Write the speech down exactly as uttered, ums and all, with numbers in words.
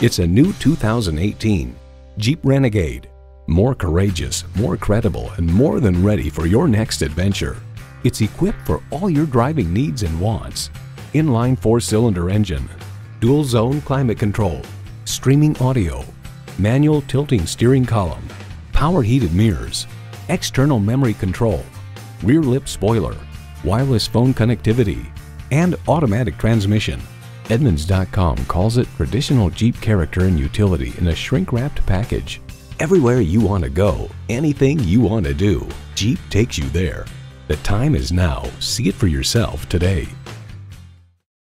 It's a new two thousand eighteen Jeep Renegade. More courageous, more credible, and more than ready for your next adventure. It's equipped for all your driving needs and wants. Inline four-cylinder engine, dual-zone climate control, streaming audio, manual tilting steering column, power heated mirrors, external memory control, rear lip spoiler, wireless phone connectivity, and automatic transmission. Edmunds dot com calls it traditional Jeep character and utility in a shrink-wrapped package. Everywhere you want to go, anything you want to do, Jeep takes you there. The time is now. See it for yourself today.